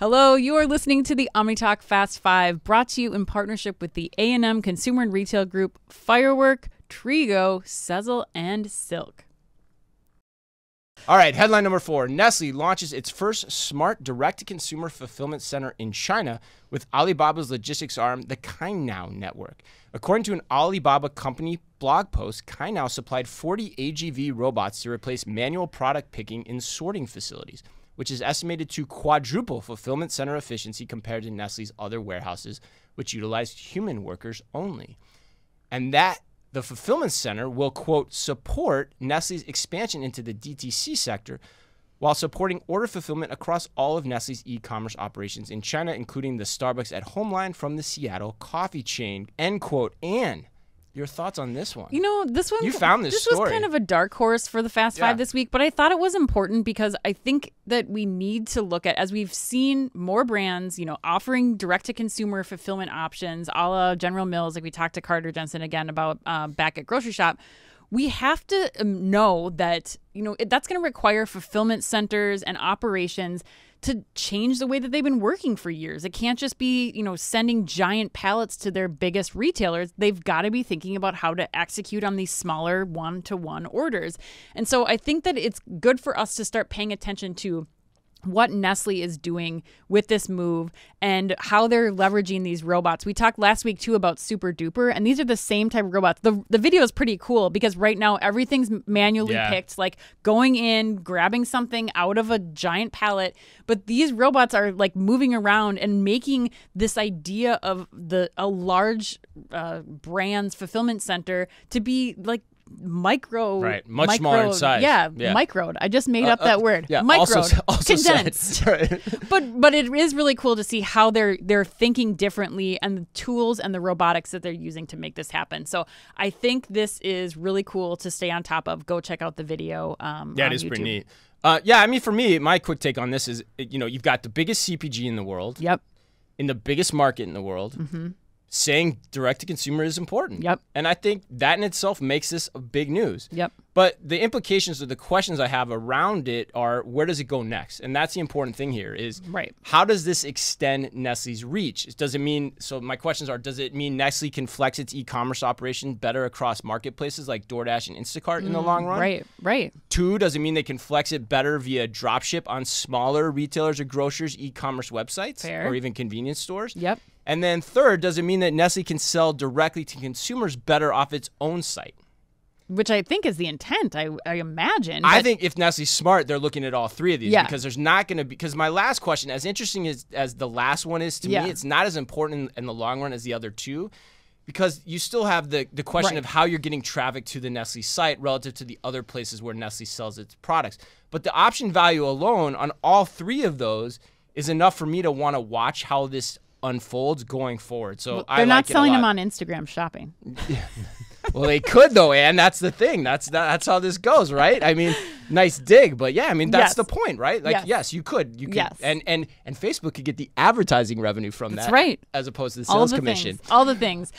Hello, you are listening to the OmniTalk Fast Five, brought to you in partnership with the A&M Consumer and Retail Group, Firework, Trigo, Sezzle, and Silk. All right, headline number 4. Nestlé launches its first smart direct-to-consumer fulfillment center in China with Alibaba's logistics arm, the Cainiao network. According to an Alibaba company blog post, Cainiao supplied 40 AGV robots to replace manual product picking in sorting facilities, which is estimated to quadruple fulfillment center efficiency compared to Nestlé's other warehouses, which utilized human workers only. And that the fulfillment center will, quote, support Nestlé's expansion into the DTC sector while supporting order fulfillment across all of Nestlé's e-commerce operations in China, including the Starbucks at Home line from the Seattle coffee chain, end quote. Anne, your thoughts on this one? You know, this one, you found this story. This was kind of a dark horse for the Fast Five this week, but I thought it was important because I think that we need to look at, as we've seen more brands, you know, offering direct-to-consumer fulfillment options, a la General Mills, like we talked to Carter Jensen again about back at Grocery Shop. We have to know that, you know, that's going to require fulfillment centers and operations to change the way that they've been working for years. It can't just be, you know, sending giant pallets to their biggest retailers. They've got to be thinking about how to execute on these smaller one-to-one orders. And so I think that it's good for us to start paying attention to what Nestlé is doing with this move and how they're leveraging these robots. We talked last week too about Super Duper, and these are the same type of robots. The video is pretty cool because right now everything's manually picked, like going in, grabbing something out of a giant pallet, but these robots are like moving around and making this idea of a large brand's fulfillment center to be like much smaller in size. Yeah, microed. I just made up that word. Yeah, microed, also condensed. Right. But it is really cool to see how they're thinking differently and the tools and the robotics that they're using to make this happen. So I think this is really cool to stay on top of. Go check out the video. Yeah, on it is YouTube. Pretty neat. Yeah, I mean, for me, my quick take on this is, you know, you've got the biggest CPG in the world. Yep. In the biggest market in the world. Mm-hmm. Saying direct-to-consumer is important. Yep. And I think that in itself makes this a big news. Yep. But the implications or the questions I have around it are, where does it go next? And that's the important thing here is, how does this extend Nestlé's reach? Does it mean, so my questions are, does it mean Nestlé can flex its e-commerce operation better across marketplaces like DoorDash and Instacart in the long run? Right. 2, does it mean they can flex it better via dropship on smaller retailers or grocers' e-commerce websites or even convenience stores? Yep. And then 3rd, does it mean that Nestlé can sell directly to consumers better off its own site? Which I think is the intent, I imagine. I think if Nestlé's smart, they're looking at all 3 of these because there's not going to be, because my last question, as interesting as the last one is to me, it's not as important in the long run as the other 2, because you still have the question of how you're getting traffic to the Nestlé site relative to the other places where Nestlé sells its products. But the option value alone on all 3 of those is enough for me to want to watch how this unfolds going forward. So well, they're not selling them on Instagram shopping. Well, they could though, Ann. That's the thing. That's how this goes, right? I mean, nice dig, but yeah, I mean that's the point, right? Like yes, you could. Yes. And Facebook could get the advertising revenue from that, as opposed to the sales commission. All the things.